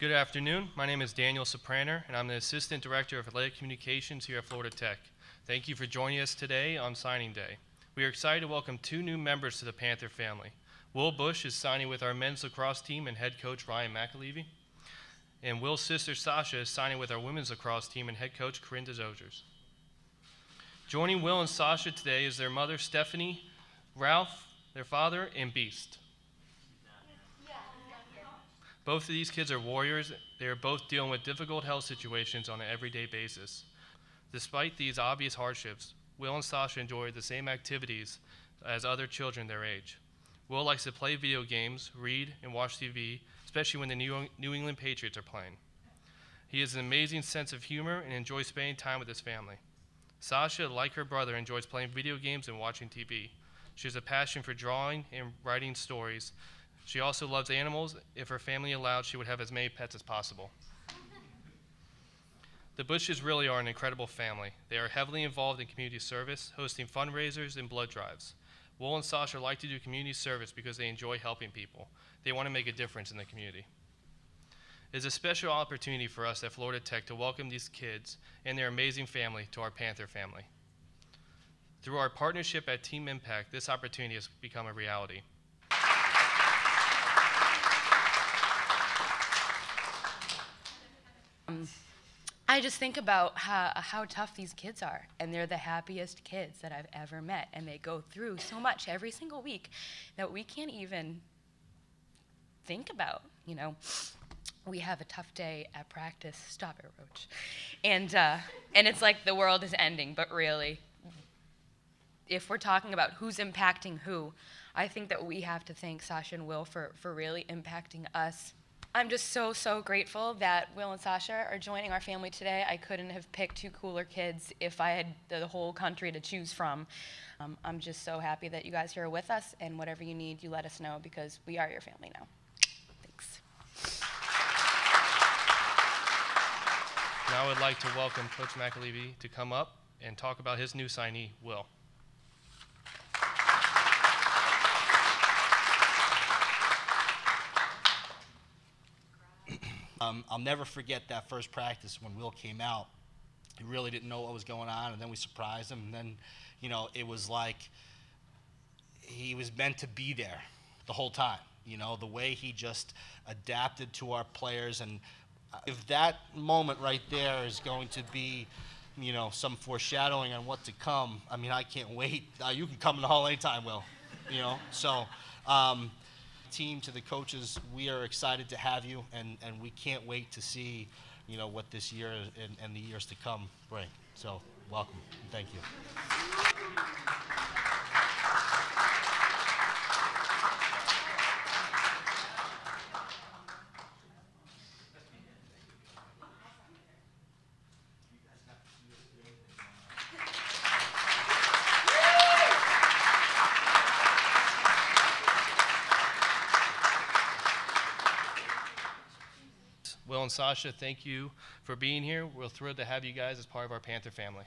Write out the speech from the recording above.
Good afternoon. My name is Daniel Soprano, and I'm the Assistant Director of Athletic Communications here at Florida Tech. Thank you for joining us today on signing day. We are excited to welcome two new members to the Panther family. Will Bush is signing with our men's lacrosse team and head coach Ryan McAleavey, and Will's sister Sasha is signing with our women's lacrosse team and head coach Corinne Desrosiers. Joining Will and Sasha today is their mother Stephanie, Ralph, their father, and Beast. Both of these kids are warriors. They are both dealing with difficult health situations on an everyday basis. Despite these obvious hardships, Will and Sasha enjoy the same activities as other children their age. Will likes to play video games, read, and watch TV, especially when the New England Patriots are playing. He has an amazing sense of humor and enjoys spending time with his family. Sasha, like her brother, enjoys playing video games and watching TV. She has a passion for drawing and writing stories. She also loves animals. If her family allowed, she would have as many pets as possible. The Bushes really are an incredible family. They are heavily involved in community service, hosting fundraisers and blood drives. Will and Sasha like to do community service because they enjoy helping people. They want to make a difference in the community. It is a special opportunity for us at Florida Tech to welcome these kids and their amazing family to our Panther family. Through our partnership at Team Impact, this opportunity has become a reality. I just think about how tough these kids are, and they're the happiest kids that I've ever met, and they go through so much every single week that we can't even think about, you know. We have a tough day at practice, stop it, Roach, and it's like the world is ending, but really, if we're talking about who's impacting who, I think that we have to thank Sasha and Will for really impacting us. I'm just so, so grateful that Will and Sasha are joining our family today. I couldn't have picked two cooler kids if I had the whole country to choose from. I'm just so happy that you guys here are with us, and whatever you need, you let us know, because we are your family now. Thanks. Now I would like to welcome Coach McAleavey to come up and talk about his new signee, Will. I'll never forget that first practice when Will came out. He really didn't know what was going on, and then we surprised him, and then, you know, it was like he was meant to be there the whole time. You know, the way he just adapted to our players, and if that moment right there is going to be, you know, some foreshadowing on what to come, I mean, I can't wait. You can come in the hall anytime, Will, you know, so. Team, to the coaches, we are excited to have you, and we can't wait to see, you know, what this year and the years to come bring. So welcome, and thank you. Will and Sasha, thank you for being here. We're thrilled to have you guys as part of our Panther family.